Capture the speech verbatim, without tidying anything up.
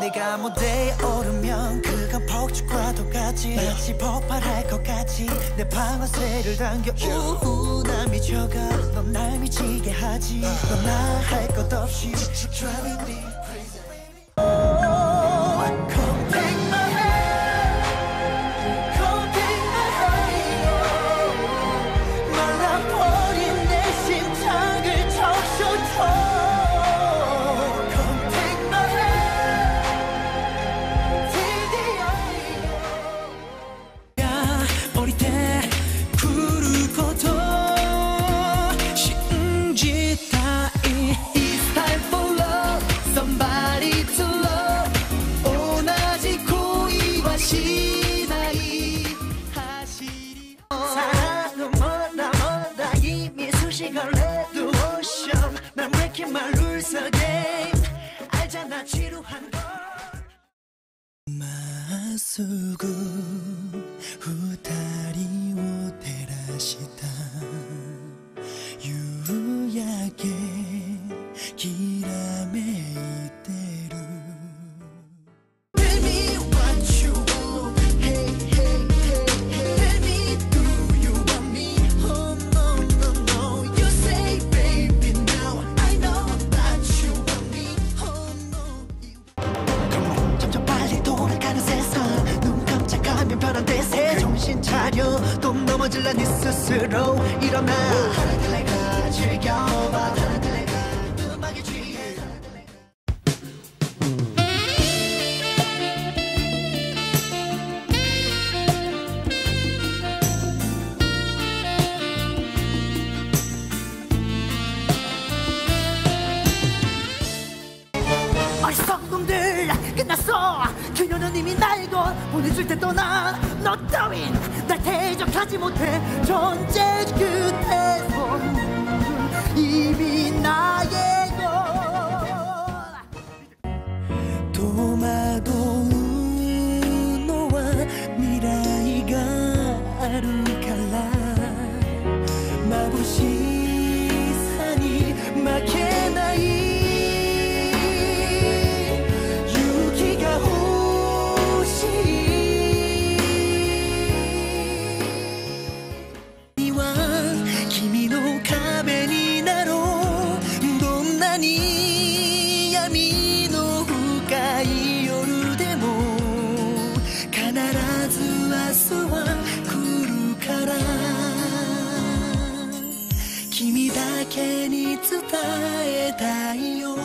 내가 무대에 오르면 그가 폭죽과 똑같이 마치 폭발할 것 같이 내 방아쇠를 당겨 우우 난 미쳐가 넌 날 미치게 하지 넌 나 할 것 없이 driving me crazy 마쓰고 후다리 오 테라시타 유야게 기라메 이때루 Tell me what you want Hey hey hey hey Tell me do you want me Oh no no no You say baby now I know that you want me Oh no you Come on 점점 빨리 돌아가는 세상 면 변한데 새 정신 차려 또 넘어질라 네 스스로 일어나 달라달래가 즐겨봐 달라달래가 음악에 취해 달라달래가 어리석음들 끝났어 그녀는 이미 날고 보내줄 때 떠난 너 따윈 날 대적하지 못해 존재 그대로 이미 나의 것 도마도 너와 미라이가 아름갈라 마부시산이 마케나이君だけに伝えたいよ